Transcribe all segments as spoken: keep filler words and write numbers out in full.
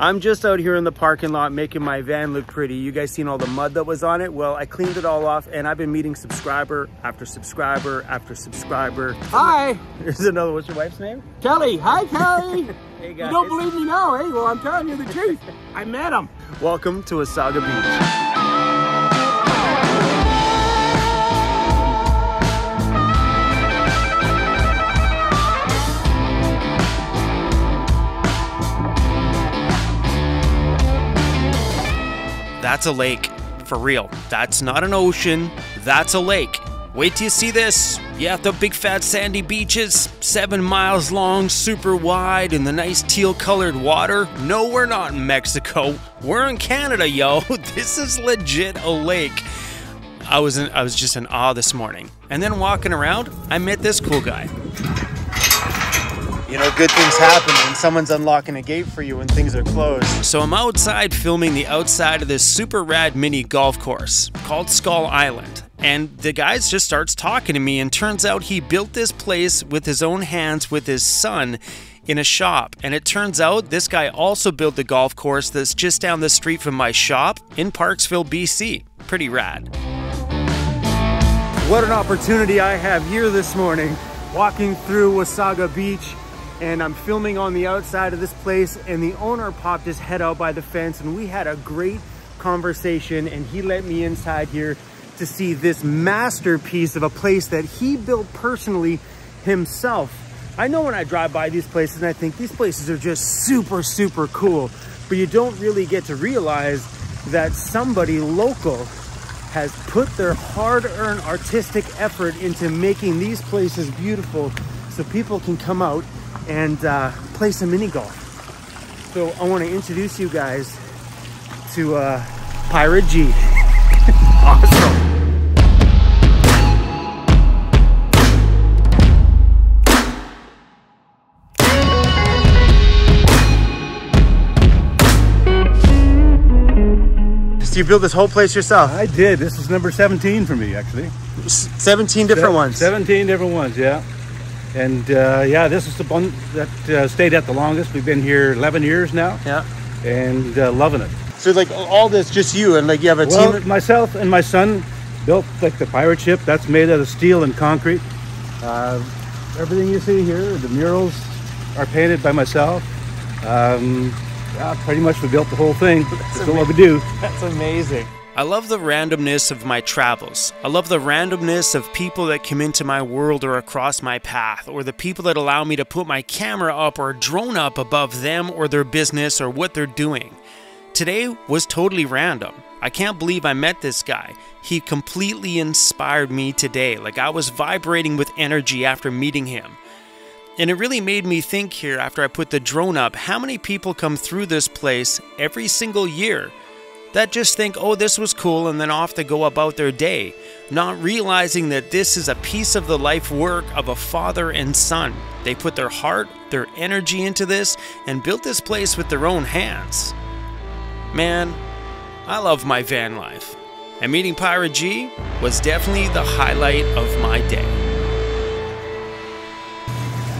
I'm just out here in the parking lot making my van look pretty. You guys seen all the mud that was on it? Well, I cleaned it all off and I've been meeting subscriber after subscriber after subscriber. Hi. Here's another, what's your wife's name? Kelly. Hi, Kelly. Hey, guys. You don't believe me now, eh? Well, I'm telling you the truth. I met him. Welcome to Wasaga Beach. That's a lake, for real. That's not an ocean, that's a lake. Wait till you see this. Yeah, the big fat sandy beaches, seven miles long, super wide, and the nice teal colored water. No, we're not in Mexico, we're in Canada, yo. This is legit a lake. I was, in, I was just in awe this morning. And then walking around, I met this cool guy. You know, good things happen when someone's unlocking a gate for you when things are closed. So I'm outside filming the outside of this super rad mini golf course called Skull Island. And the guy just starts talking to me, and turns out he built this place with his own hands with his son in a shop. And it turns out this guy also built the golf course that's just down the street from my shop in Parksville, B C. Pretty rad. What an opportunity I have here this morning, walking through Wasaga Beach. And I'm filming on the outside of this place, and the owner popped his head out by the fence, and we had a great conversation, and he let me inside here to see this masterpiece of a place that he built personally himself. I know when I drive by these places and I think these places are just super, super cool, but you don't really get to realize that somebody local has put their hard-earned artistic effort into making these places beautiful so people can come out and uh, play some mini golf. So I want to introduce you guys to uh, Pirate G. Awesome. So you built this whole place yourself? I did. This was number seventeen for me, actually. seventeen different Se ones? seventeen different ones, yeah. And uh, yeah, this is the one that uh, stayed at the longest. We've been here eleven years now. Yeah. And uh, loving it. So like all this, just you and like you have a well, team? Myself and my son built like the pirate ship. That's made out of steel and concrete. Uh, everything you see here, the murals are painted by myself. Um, yeah, pretty much we built the whole thing. That's, That's what we do. That's amazing. I love the randomness of my travels. I love the randomness of people that come into my world or across my path, or the people that allow me to put my camera up or drone up above them or their business or what they're doing. Today was totally random. I can't believe I met this guy. He completely inspired me today. Like I was vibrating with energy after meeting him. And it really made me think here after I put the drone up, how many people come through this place every single year that just think, oh, this was cool, and then off they go about their day, not realizing that this is a piece of the life work of a father and son. They put their heart, their energy into this, and built this place with their own hands. Man, I love my van life. And meeting Pirate G was definitely the highlight of my day.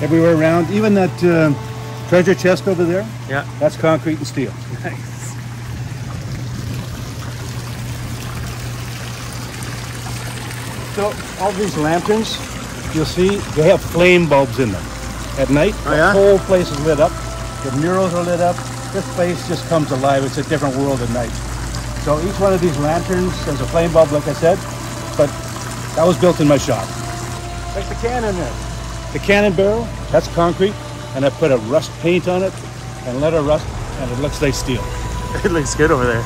Everywhere around, even that uh, treasure chest over there, yeah, that's concrete and steel. Nice. So all these lanterns, you'll see, they have flame bulbs in them. At night, oh, the yeah? whole place is lit up. The murals are lit up. This place just comes alive. It's a different world at night. So each one of these lanterns has a flame bulb, like I said, but that was built in my shop. Like the cannon there. The cannon barrel, that's concrete, and I put a rust paint on it and let it rust, and it looks like steel. It looks good over there.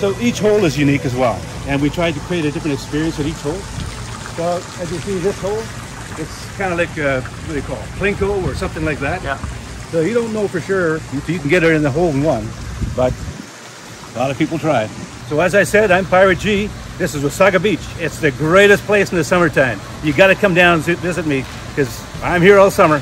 So each hole is unique as well, and we tried to create a different experience with each hole. So as you see this hole, it's kind of like, a, what do you call it, plinko or something like that. Yeah. So you don't know for sure if you can get it in the hole in one, but a lot of people tried. So as I said, I'm Pirate G. This is Wasaga Beach. It's the greatest place in the summertime. You got to come down and visit me because I'm here all summer.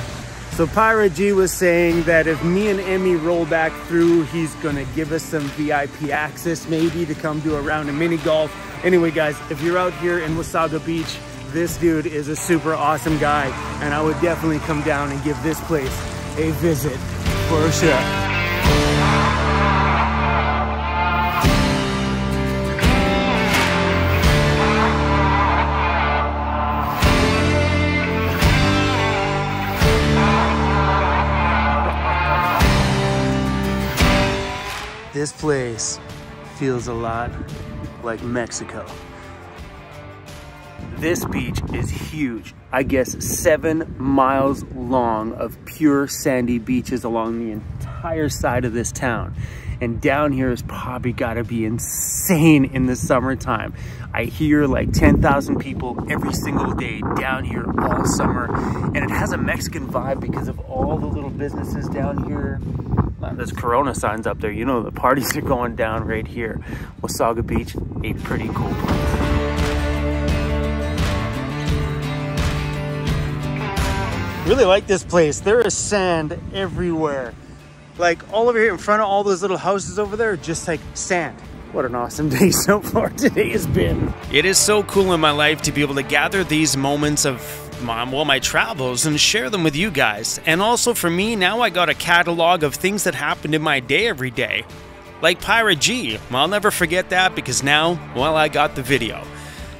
So Pirate G was saying that if me and Emmy roll back through, he's gonna give us some V I P access maybe to come do a round of mini golf. Anyway guys, if you're out here in Wasaga Beach, this dude is a super awesome guy, and I would definitely come down and give this place a visit. for a shot. This place feels a lot like Mexico. This beach is huge. I guess seven miles long of pure sandy beaches along the entire side of this town. And down here is probably gotta be insane in the summertime. I hear like ten thousand people every single day down here all summer. And it has a Mexican vibe because of all the little businesses down here. There's Corona signs up there. You know, the parties are going down right here. Wasaga Beach, a pretty cool place. Really like this place. There is sand everywhere. Like all over here in front of all those little houses over there, just like sand. What an awesome day so far today has been. It is so cool in my life to be able to gather these moments of Mom, well, my travels and share them with you guys. And also for me, now I got a catalog of things that happened in my day every day. Like Pirate G. I'll never forget that because now, well, I got the video.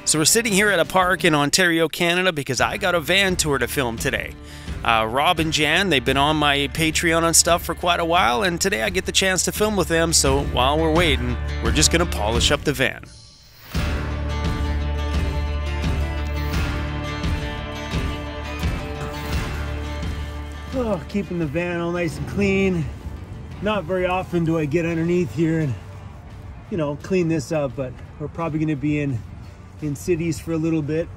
So we're sitting here at a park in Ontario, Canada because I got a van tour to film today. Uh, Rob and Jan, they've been on my Patreon and stuff for quite a while, and today I get the chance to film with them. So while we're waiting, we're just going to polish up the van. Oh, keeping the van all nice and clean. Not very often do I get underneath here and, you know, clean this up, but we're probably going to be in in cities for a little bit.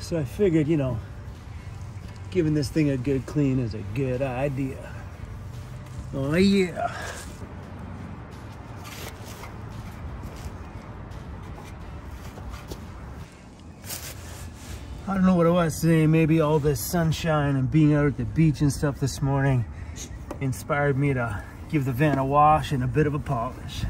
So I figured, you know, giving this thing a good clean is a good idea. Oh, yeah. I don't know what it was today. Maybe all the sunshine and being out at the beach and stuff this morning inspired me to give the van a wash and a bit of a polish.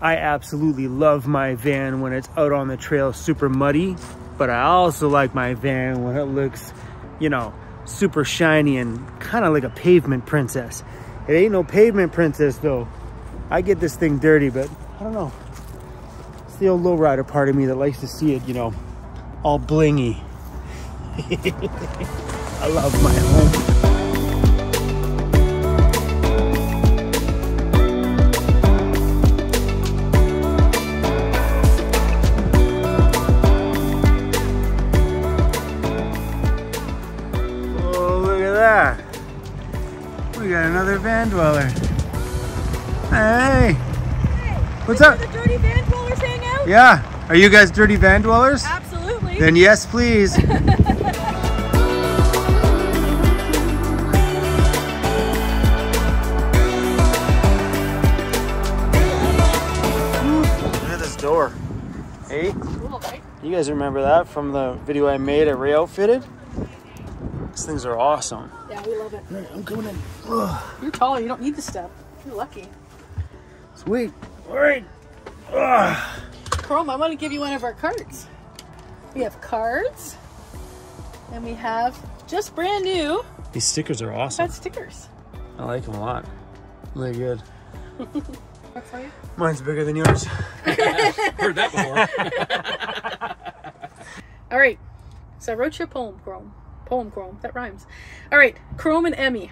I absolutely love my van when it's out on the trail super muddy, but I also like my van when it looks, you know, super shiny and kind of like a pavement princess. It ain't no pavement princess though. I get this thing dirty, but I don't know. It's the old lowrider part of me that likes to see it, you know, all blingy. I love my home. Oh, look at that. We got another van dweller. Hey. Hey. What's up? The dirty van dwellers hang out? Yeah. Are you guys dirty van dwellers? Absolutely. Then yes, please. Door. Hey, cool, right? You guys remember that from the video I made at Ray Outfitted? These things are awesome. Yeah, we love it. All right, I'm coming in. Ugh. You're taller. You don't need the step. You're lucky. Sweet. All right. Ugh. Chrome, I want to give you one of our carts. We have cards, and we have just brand new. These stickers are awesome. That's stickers. I like them a lot. Really good. For you? Mine's bigger than yours. Heard that before. All right, so I wrote you a poem, Chrome. Poem, Chrome. That rhymes. All right, Chrome and Emmy.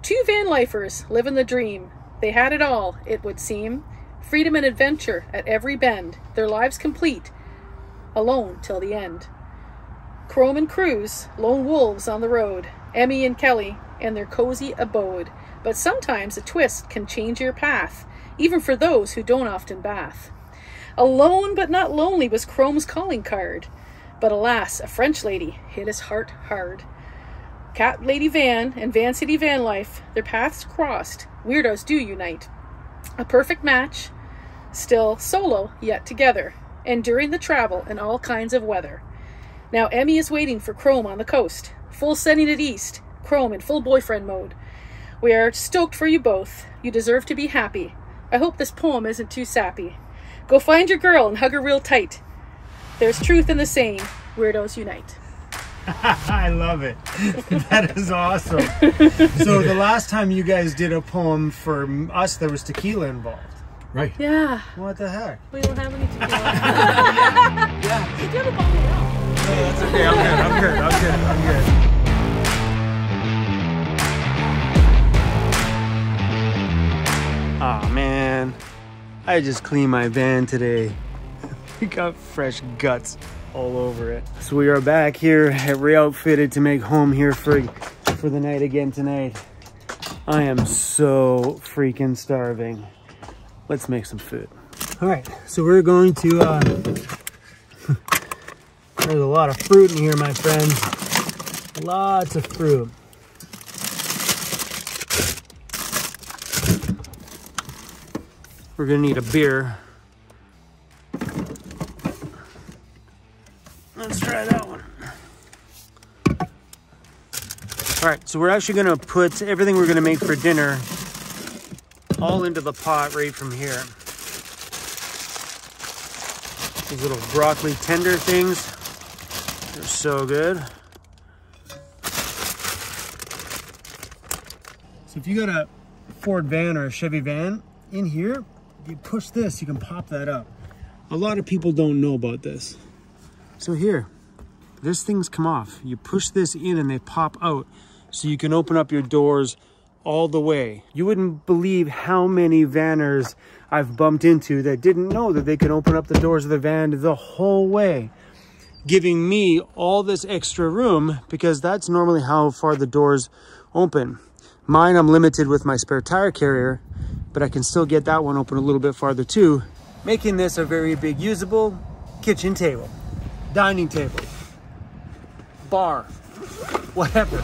Two van lifers living the dream. They had it all, it would seem. Freedom and adventure at every bend. Their lives complete, alone till the end. Chrome and Cruz, lone wolves on the road. Emmy and Kelly and their cozy abode. But sometimes a twist can change your path, even for those who don't often bath. Alone but not lonely was Chrome's calling card, but alas, a French lady hit his heart hard. Cat Lady Van and Vancity Vanlife, their paths crossed, weirdos do unite. A perfect match, still solo yet together, enduring the travel in all kinds of weather. Now Emmy is waiting for Chrome on the coast, full sending it east, Chrome in full boyfriend mode. We are stoked for you both. You deserve to be happy. I hope this poem isn't too sappy. Go find your girl and hug her real tight. There's truth in the saying, weirdos unite. I love it. That is awesome. So the last time you guys did a poem for us, there was tequila involved. Right. Yeah. What the heck? We don't have any tequila. Yeah. You did a bottle now. No, that's okay. I'm good. I'm good. I'm good. I'm good. Aw, oh, man, I just cleaned my van today. We got fresh guts all over it. So we are back here at Ray Outfitted to make home here for, for the night again tonight. I am so freaking starving. Let's make some food. All right, so we're going to, uh, there's a lot of fruit in here, my friends. Lots of fruit. We're gonna need a beer. Let's try that one. All right, so we're actually gonna put everything we're gonna make for dinner all into the pot right from here. These little broccoli tender things, they're so good. So if you got a Ford van or a Chevy van in here, you push this, you can pop that up. A lot of people don't know about this. So here, this thing's come off. You push this in and they pop out. So you can open up your doors all the way. You wouldn't believe how many vanners I've bumped into that didn't know that they could open up the doors of the van the whole way, giving me all this extra room, because that's normally how far the doors open. Mine, I'm limited with my spare tire carrier, but I can still get that one open a little bit farther too, making this a very big usable kitchen table, dining table, bar, whatever.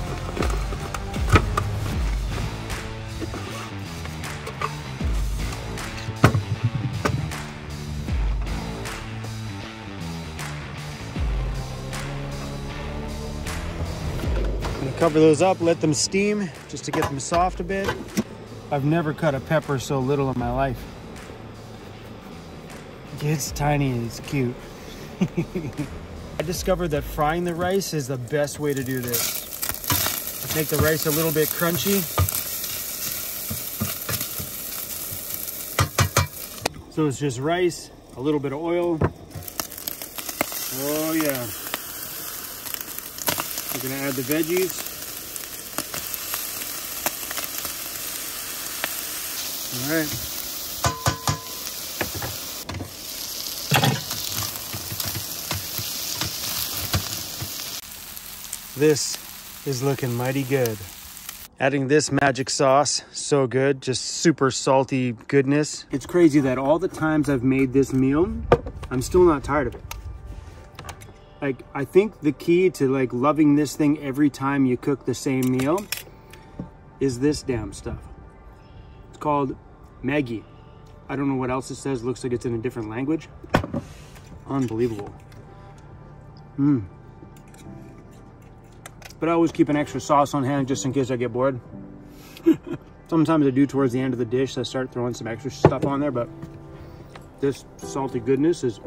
I'm gonna cover those up, let them steam just to get them soft a bit. I've never cut a pepper so little in my life. It's tiny and it's cute. I discovered that frying the rice is the best way to do this. To make the rice a little bit crunchy. So it's just rice, a little bit of oil. Oh yeah. We're gonna add the veggies. All right. This is looking mighty good. Adding this magic sauce, so good, just super salty goodness. It's crazy that all the times I've made this meal, I'm still not tired of it. Like, I think the key to like loving this thing every time you cook the same meal is this damn stuff. It's called Maggi. I don't know what else it says. Looks like it's in a different language. Unbelievable. Mmm. But I always keep an extra sauce on hand just in case I get bored. Sometimes I do towards the end of the dish. So I start throwing some extra stuff on there, but this salty goodness is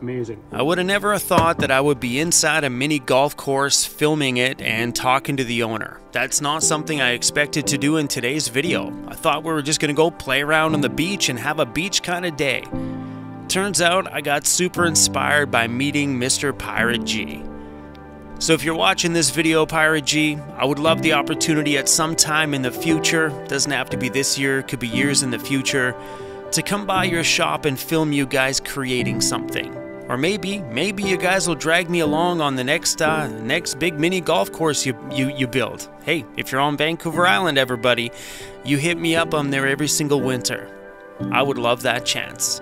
amazing. I would have never have thought that I would be inside a mini golf course filming it and talking to the owner. That's not something I expected to do in today's video. I thought we were just gonna go play around on the beach and have a beach kind of day. Turns out I got super inspired by meeting Mister Pirate G. So if you're watching this video, Pirate G, I would love the opportunity at some time in the future, doesn't have to be this year, could be years in the future, to come by your shop and film you guys creating something. Or maybe, maybe you guys will drag me along on the next uh, next big mini golf course you, you, you build. Hey, if you're on Vancouver Island, everybody, you hit me up. I'm there every single winter. I would love that chance.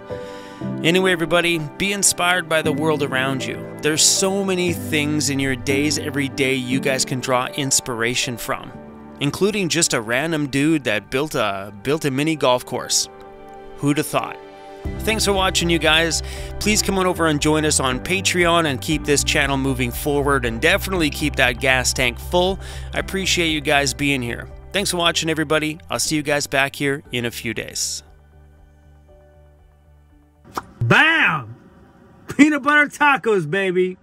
Anyway, everybody, be inspired by the world around you. There's so many things in your days every day you guys can draw inspiration from, including just a random dude that built a, built a mini golf course. Who'd have thought? Thanks for watching, you guys. Please come on over and join us on Patreon and keep this channel moving forward, and definitely keep that gas tank full. I appreciate you guys being here. Thanks for watching, everybody. I'll see you guys back here in a few days. Bam! Peanut butter tacos, baby.